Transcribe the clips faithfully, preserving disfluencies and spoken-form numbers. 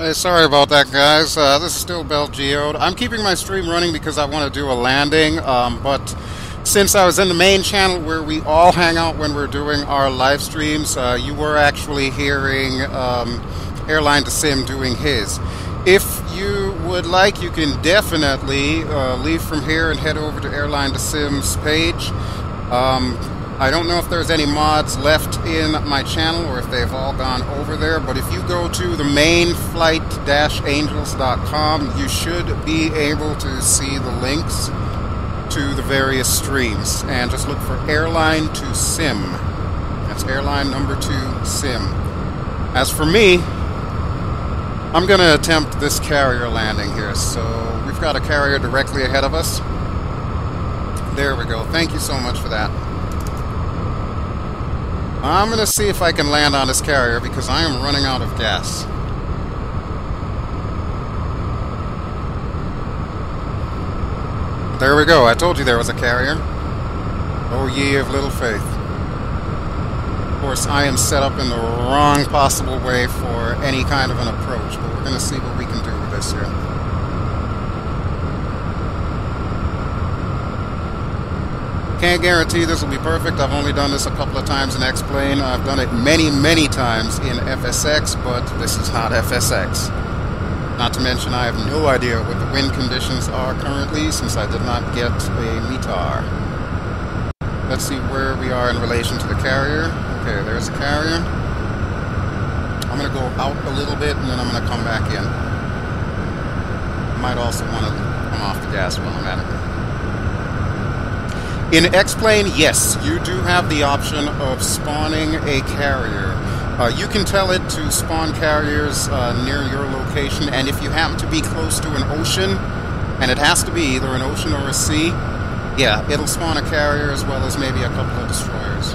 Hey, sorry about that, guys. Uh, this is still BelGeode. I'm keeping my stream running because I want to do a landing, um, but since I was in the main channel where we all hang out when we're doing our live streams, uh, you were actually hearing um, Airline to Sim doing his. If you would like, you can definitely uh, leave from here and head over to Airline to Sim's page. Um, I don't know if there's any mods left in my channel or if they've all gone over there, but if you go to the mainflight angels dot com, you should be able to see the links to the various streams. And just look for Airline to Sim. That's airline number two sim. As for me, I'm going to attempt this carrier landing here. So we've got a carrier directly ahead of us. There we go. Thank you so much for that. I'm going to see if I can land on this carrier because I am running out of gas. There we go. I told you there was a carrier. Oh, ye of little faith. Of course, I am set up in the wrong possible way for any kind of an approach, but we're going to see what we can do with this here. Can't guarantee this will be perfect. I've only done this a couple of times in X-Plane. I've done it many, many times in F S X, but this is not F S X. Not to mention I have no idea what the wind conditions are currently since I did not get a METAR. Let's see where we are in relation to the carrier. Okay, there's the carrier. I'm going to go out a little bit and then I'm going to come back in. Might also want to come off the gas while I'm at it. In X-Plane, yes, you do have the option of spawning a carrier. Uh, you can tell it to spawn carriers uh, near your location, and if you happen to be close to an ocean, and it has to be either an ocean or a sea, yeah, it'll spawn a carrier as well as maybe a couple of destroyers.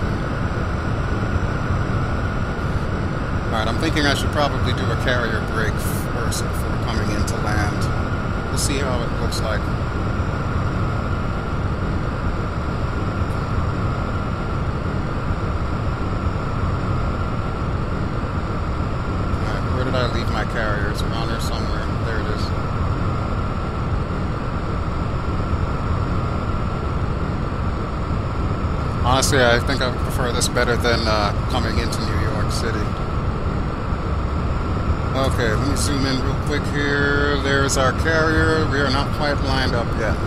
Alright, I'm thinking I should probably do a carrier break first before coming in to land. We'll see how it looks like. Honestly, I think I would prefer this better than uh, coming into New York City. Okay, let me zoom in real quick here. There's our carrier. We are not quite lined up yet.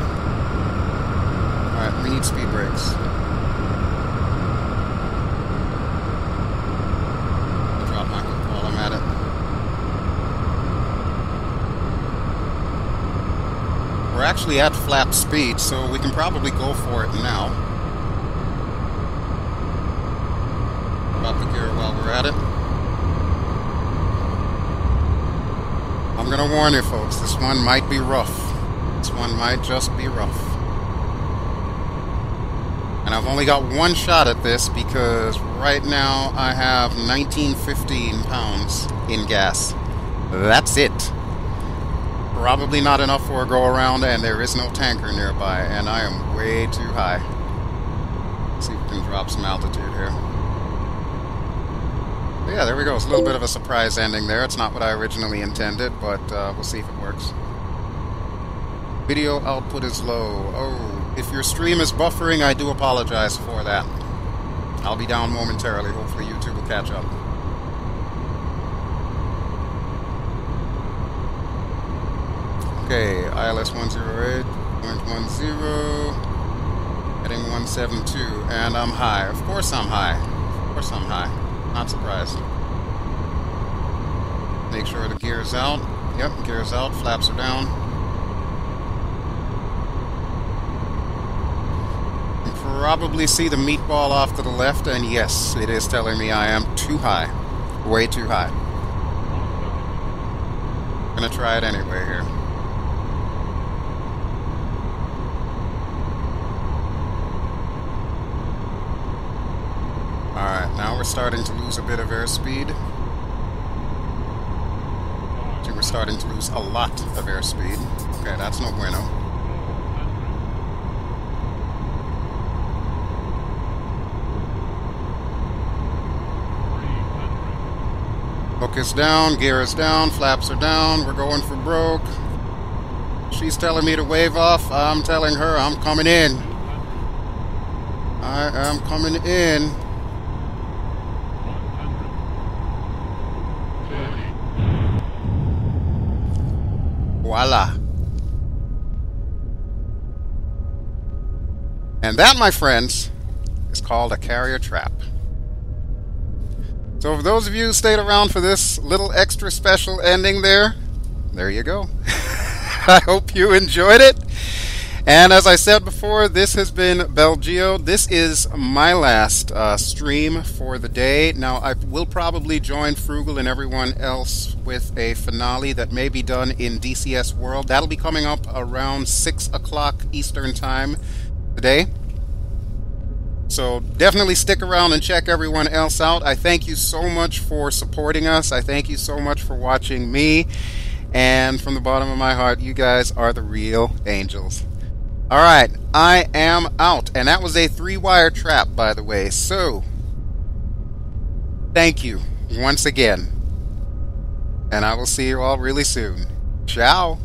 Alright, we need speed brakes. Drop my hook while I'm at it. We're actually at flap speed, so we can probably go for it now. I'm gonna warn you folks, this one might be rough. This one might just be rough. And I've only got one shot at this because right now I have nineteen fifteen pounds in gas. That's it. Probably not enough for a go around, and there is no tanker nearby, and I am way too high. Let's see if we can drop some altitude here. Yeah, there we go. It's a little bit of a surprise ending there. It's not what I originally intended, but uh, we'll see if it works. Video output is low. Oh, if your stream is buffering, I do apologize for that. I'll be down momentarily. Hopefully YouTube will catch up. Okay, I L S one oh eight point one oh, heading one seven two, and I'm high. Of course I'm high. Of course I'm high. Not surprised. Make sure the gear is out. Yep, gear is out. Flaps are down. You can probably see the meatball off to the left, and yes, it is telling me I am too high. Way too high. I'm gonna try it anyway here. Now we're starting to lose a bit of airspeed. Actually, we're starting to lose a lot of airspeed. Okay, that's no bueno. Hook is down, gear is down, flaps are down, we're going for broke. She's telling me to wave off, I'm telling her I'm coming in. I am coming in. Voila. And that, my friends, is called a carrier trap. So for those of you who stayed around for this little extra special ending there, there you go. I hope you enjoyed it. And as I said before, this has been BelGeode. This is my last uh, stream for the day. Now, I will probably join Frugal and everyone else with a finale that may be done in D C S World. That'll be coming up around six o'clock Eastern Time today. So definitely stick around and check everyone else out. I thank you so much for supporting us. I thank you so much for watching me. And from the bottom of my heart, you guys are the real angels. All right, I am out. And that was a three-wire trap, by the way. So thank you once again. And I will see you all really soon. Ciao.